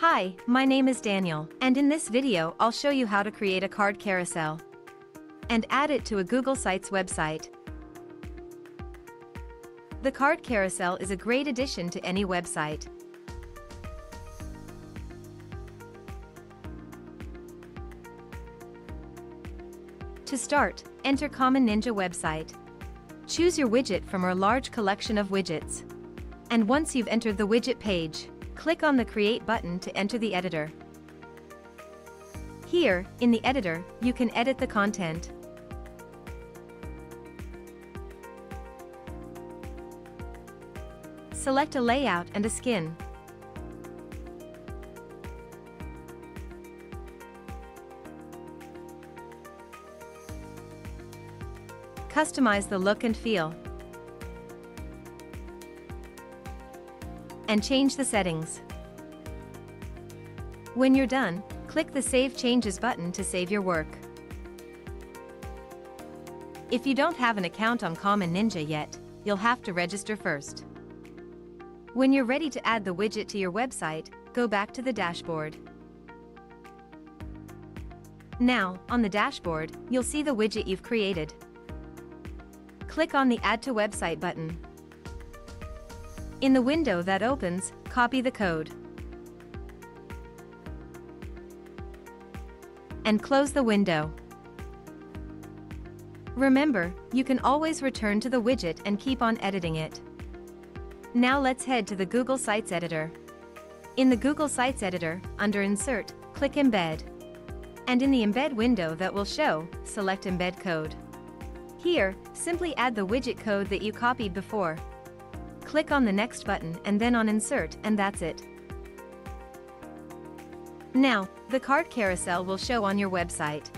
Hi, my name is Daniel, and in this video I'll show you how to create a card carousel and add it to a Google Sites website. The card carousel is a great addition to any website. To start, enter Common Ninja website. Choose your widget from our large collection of widgets. And once you've entered the widget page, click on the Create button to enter the editor. Here, in the editor, you can edit the content. Select a layout and a skin. Customize the look and feel, and change the settings. When you're done, click the Save Changes button to save your work. If you don't have an account on Common Ninja yet, you'll have to register first. When you're ready to add the widget to your website, go back to the dashboard. Now, on the dashboard, you'll see the widget you've created. Click on the Add to Website button. In the window that opens, copy the code and close the window. Remember, you can always return to the widget and keep on editing it. Now let's head to the Google Sites editor. In the Google Sites editor, under Insert, click Embed. And in the Embed window that will show, select Embed Code. Here, simply add the widget code that you copied before. Click on the Next button and then on Insert, and that's it. Now, the card carousel will show on your website.